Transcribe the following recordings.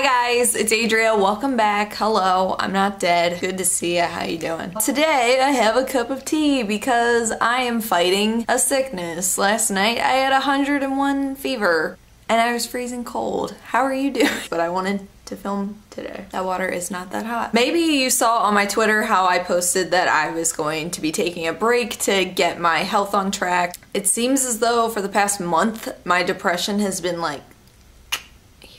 Hi guys, it's Adria. Welcome back. Hello, I'm not dead. Good to see you. How you doing? Today I have a cup of tea because I am fighting a sickness. Last night I had 101 fever and I was freezing cold. How are you doing? But I wanted to film today. That water is not that hot. Maybe you saw on my Twitter how I posted that I was going to be taking a break to get my health on track. It seems as though for the past month my depression has been like,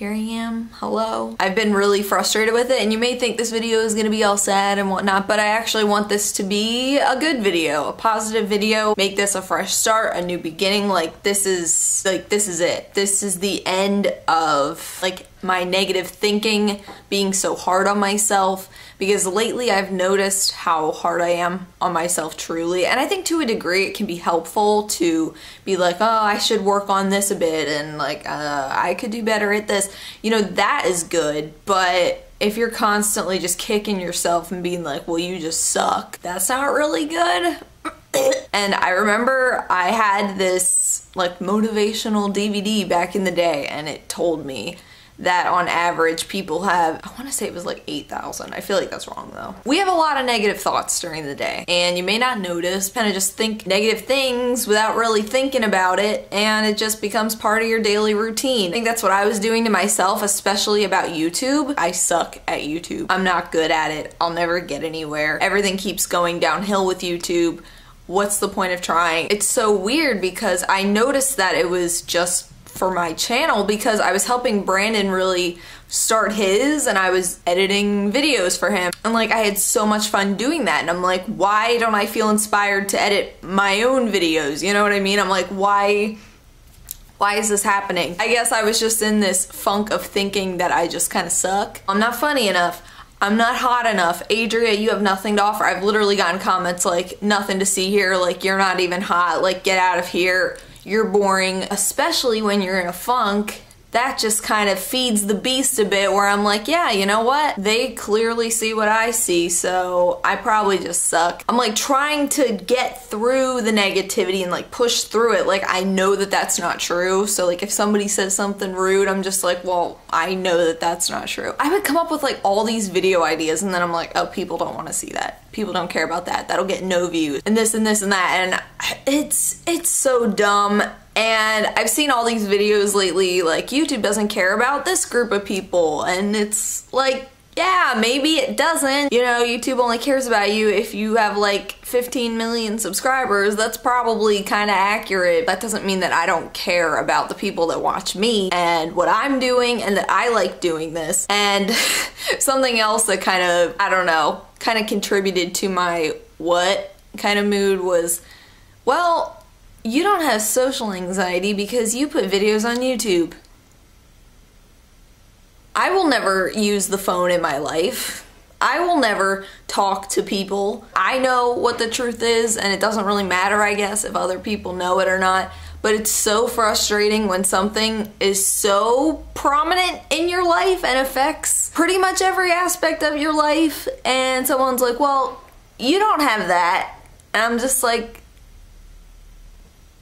here I am, hello. I've been really frustrated with it, and you may think this video is gonna be all sad and whatnot, but I actually want this to be a good video, a positive video. Make this a fresh start, a new beginning. Like this is it. This is the end of like my negative thinking, being so hard on myself, because lately I've noticed how hard I am on myself truly, and I think to a degree it can be helpful to be like, oh, I should work on this a bit, and like I could do better at this, you know, that is good. But if you're constantly just kicking yourself and being like, well, you just suck, that's not really good. And I remember I had this like motivational DVD back in the day, and it told me that on average people have, I wanna say it was like 8,000. I feel like that's wrong though. We have a lot of negative thoughts during the day, and you may not notice, kinda just think negative things without really thinking about it, and it just becomes part of your daily routine. I think that's what I was doing to myself, especially about YouTube. I suck at YouTube. I'm not good at it. I'll never get anywhere. Everything keeps going downhill with YouTube. What's the point of trying? It's so weird because I noticed that it was just for my channel, because I was helping Brandon really start his, and I was editing videos for him, and like I had so much fun doing that, and I'm like, why don't I feel inspired to edit my own videos? You know what I mean? I'm like, why is this happening? I guess I was just in this funk of thinking that I just kind of suck. I'm not funny enough. I'm not hot enough. Adria, you have nothing to offer. I've literally gotten comments like, nothing to see here, like you're not even hot, like get out of here. You're boring, especially when you're in a funk. That just kind of feeds the beast a bit, where I'm like, yeah, you know what? They clearly see what I see, so I probably just suck. I'm like trying to get through the negativity and like push through it. Like I know that that's not true. So like if somebody says something rude, I'm just like, well, I know that that's not true. I would come up with like all these video ideas, and then I'm like, oh, people don't want to see that. People don't care about that. That'll get no views, and this and this and that, and it's so dumb. And I've seen all these videos lately like, YouTube doesn't care about this group of people, and it's like, yeah, maybe it doesn't. You know, YouTube only cares about you if you have like 15 million subscribers. That's probably kind of accurate. That doesn't mean that I don't care about the people that watch me and what I'm doing, and that I like doing this. And something else that kind of, I don't know, kind of contributed to my what kind of mood was, well, you don't have social anxiety because you put videos on YouTube. I will never use the phone in my life. I will never talk to people. I know what the truth is, and it doesn't really matter, I guess, if other people know it or not, but it's so frustrating when something is so prominent in your life and affects pretty much every aspect of your life, and someone's like, well, you don't have that. And I'm just like,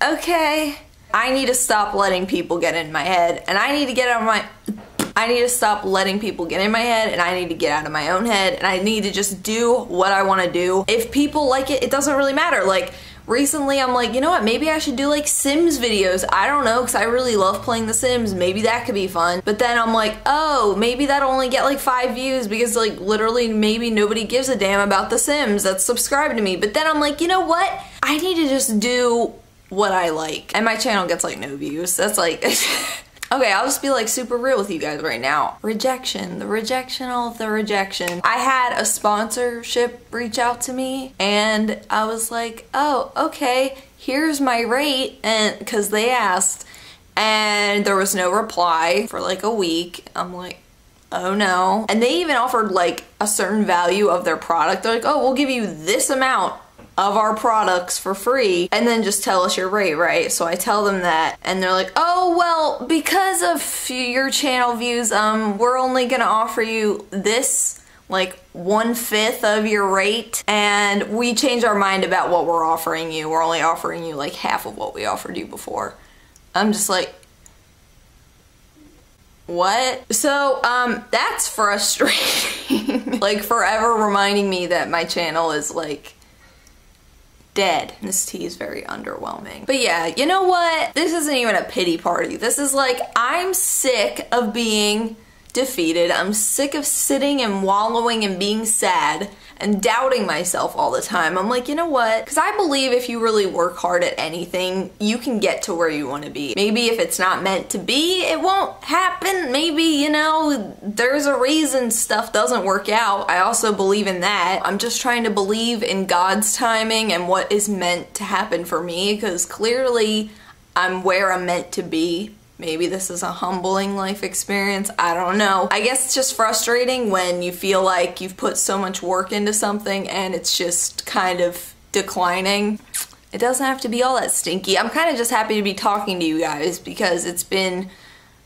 okay, I need to stop letting people get in my head, and I need to get out of my, I need to stop letting people get in my head, and I need to get out of my own head, and I need to just do what I want to do. If people like it, it doesn't really matter. Like recently I'm like, you know what, maybe I should do like Sims videos. I don't know, because I really love playing The Sims. Maybe that could be fun. But then I'm like, oh, maybe that'll only get like 5 views, because like literally maybe nobody gives a damn about The Sims that's subscribed to me. But then I'm like, you know what, I need to just do what I like, and my channel gets like no views. That's like okay, I'll just be like super real with you guys right now. Rejection, the rejection, all of the rejection. I had a sponsorship reach out to me, and I was like, oh, okay, here's my rate, and because they asked, and there was no reply for like a week. I'm like, oh no. And they even offered like a certain value of their product. They're like, oh, we'll give you this amount of our products for free, and then just tell us your rate, right? So I tell them that, and they're like, oh, well, because of your channel views, we're only gonna offer you this, like 1/5 of your rate, and we changed our mind about what we're offering you. We're only offering you like half of what we offered you before. I'm just like, what? So, that's frustrating. Like, forever reminding me that my channel is, like, dead. This tea is very underwhelming. But yeah, you know what? This isn't even a pity party. This is like, I'm sick of being defeated. I'm sick of sitting and wallowing and being sad and doubting myself all the time. I'm like, you know what? Because I believe if you really work hard at anything, you can get to where you want to be. Maybe if it's not meant to be, it won't happen. Maybe, you know, there's a reason stuff doesn't work out. I also believe in that. I'm just trying to believe in God's timing and what is meant to happen for me, because clearly I'm where I'm meant to be. Maybe this is a humbling life experience, I don't know. I guess it's just frustrating when you feel like you've put so much work into something and it's just kind of declining. It doesn't have to be all that stinky. I'm kind of just happy to be talking to you guys because it's been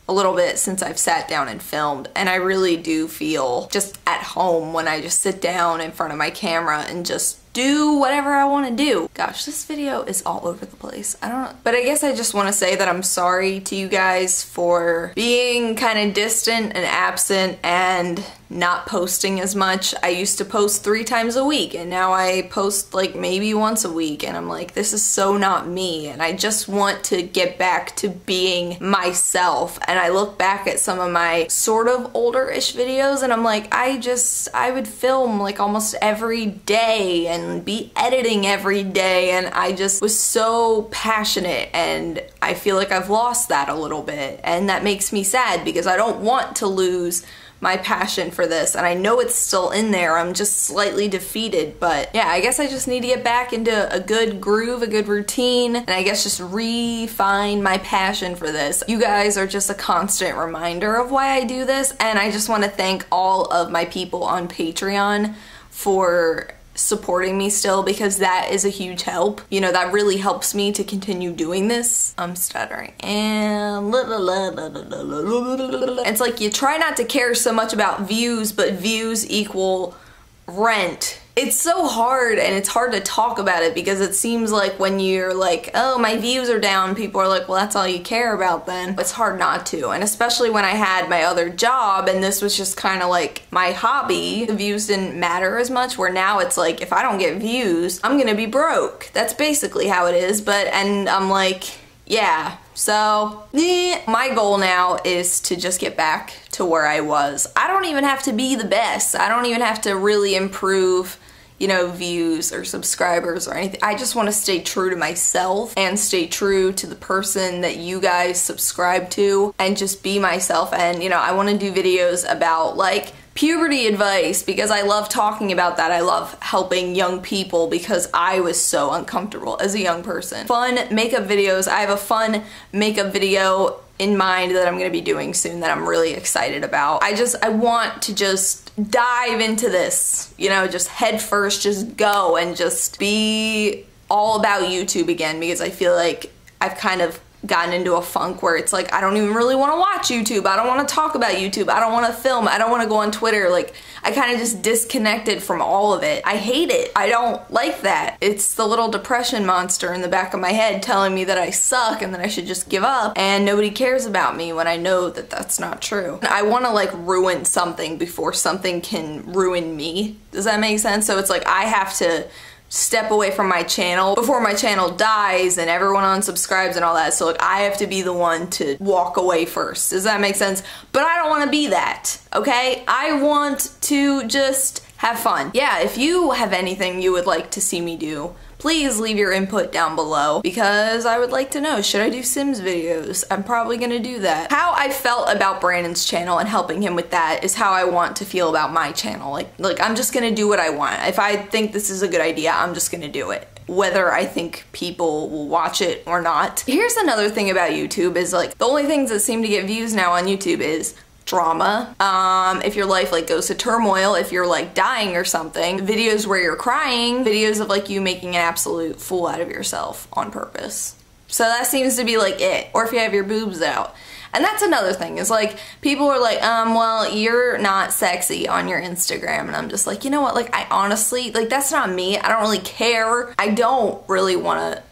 a little bit since I've sat down and filmed, and I really do feel just at home when I just sit down in front of my camera and just do whatever I want to do. Gosh, this video is all over the place. I don't know. But I guess I just want to say that I'm sorry to you guys for being kind of distant and absent and not posting as much. I used to post 3 times a week and now I post like maybe once a week, and I'm like, this is so not me, and I just want to get back to being myself. And I look back at some of my sort of older-ish videos and I'm like, I would film like almost every day and be editing every day, and I just was so passionate, and I feel like I've lost that a little bit, and that makes me sad because I don't want to lose my passion for this, and I know it's still in there. I'm just slightly defeated, but yeah, I guess I just need to get back into a good groove, a good routine, and I guess just refine my passion for this. You guys are just a constant reminder of why I do this, and I just want to thank all of my people on Patreon for supporting me still, because that is a huge help. You know, that really helps me to continue doing this. I'm stuttering. And it's like, you try not to care so much about views, but views equal rent. It's so hard, and it's hard to talk about it because it seems like when you're like, oh, my views are down, people are like, well, that's all you care about then. It's hard not to, and especially when I had my other job and this was just kind of like my hobby, the views didn't matter as much, where now it's like, if I don't get views, I'm gonna be broke. That's basically how it is, but, and I'm like, yeah. So, my goal now is to just get back to where I was. I don't even have to be the best. I don't even have to really improve, you know, views or subscribers or anything. I just want to stay true to myself and stay true to the person that you guys subscribe to, and just be myself. And, you know, I want to do videos about, like, puberty advice, because I love talking about that. I love helping young people because I was so uncomfortable as a young person. Fun makeup videos. I have a fun makeup video in mind that I'm gonna be doing soon that I'm really excited about. I want to just dive into this, you know, just head first, just go and just be all about YouTube again, because I feel like I've kind of gotten into a funk where it's like, I don't even really want to watch YouTube. I don't want to talk about YouTube. I don't want to film. I don't want to go on Twitter. Like, I kind of just disconnected from all of it. I hate it. I don't like that. It's the little depression monster in the back of my head telling me that I suck and that I should just give up and nobody cares about me, when I know that that's not true. I want to, like, ruin something before something can ruin me. Does that make sense? So it's like, I have to step away from my channel before my channel dies and everyone unsubscribes and all that. So, like, I have to be the one to walk away first. Does that make sense? But I don't want to be that, okay? I want to just have fun. Yeah, if you have anything you would like to see me do, please leave your input down below, because I would like to know, should I do Sims videos? I'm probably gonna do that. How I felt about Brandon's channel and helping him with that is how I want to feel about my channel. Like, I'm just gonna do what I want. If I think this is a good idea, I'm just gonna do it, whether I think people will watch it or not. Here's another thing about YouTube is, like, the only things that seem to get views now on YouTube is drama, if your life, like, goes to turmoil, if you're, like, dying or something, videos where you're crying, videos of, like, you making an absolute fool out of yourself on purpose. So that seems to be, like, it. Or if you have your boobs out. And that's another thing, is, like, people are like, well, you're not sexy on your Instagram, and I'm just like, you know what, like, I honestly, like, that's not me. I don't really care. I don't really want to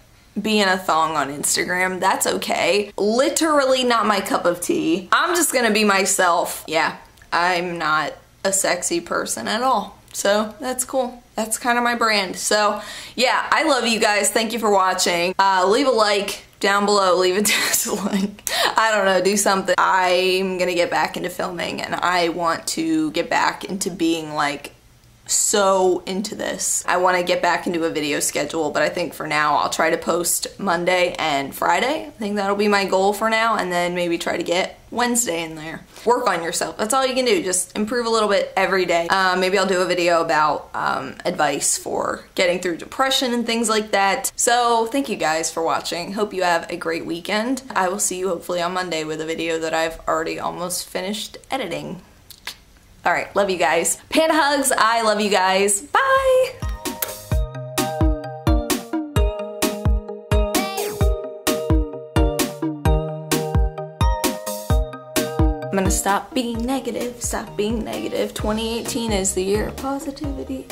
be in a thong on Instagram. That's okay. Literally not my cup of tea. I'm just gonna be myself. Yeah, I'm not a sexy person at all. So that's cool. That's kind of my brand. So yeah, I love you guys. Thank you for watching. Leave a like down below. Leave a dislike. I don't know. Do something. I'm gonna get back into filming, and I want to get back into being like so into this. I want to get back into a video schedule, but I think for now I'll try to post Monday and Friday. I think that'll be my goal for now, and then maybe try to get Wednesday in there. Work on yourself. That's all you can do. Just improve a little bit every day. Maybe I'll do a video about advice for getting through depression and things like that. So thank you guys for watching. Hope you have a great weekend. I will see you hopefully on Monday with a video that I've already almost finished editing. All right, love you guys. Panda hugs, I love you guys. Bye! I'm gonna stop being negative, stop being negative. 2018 is the year of positivity.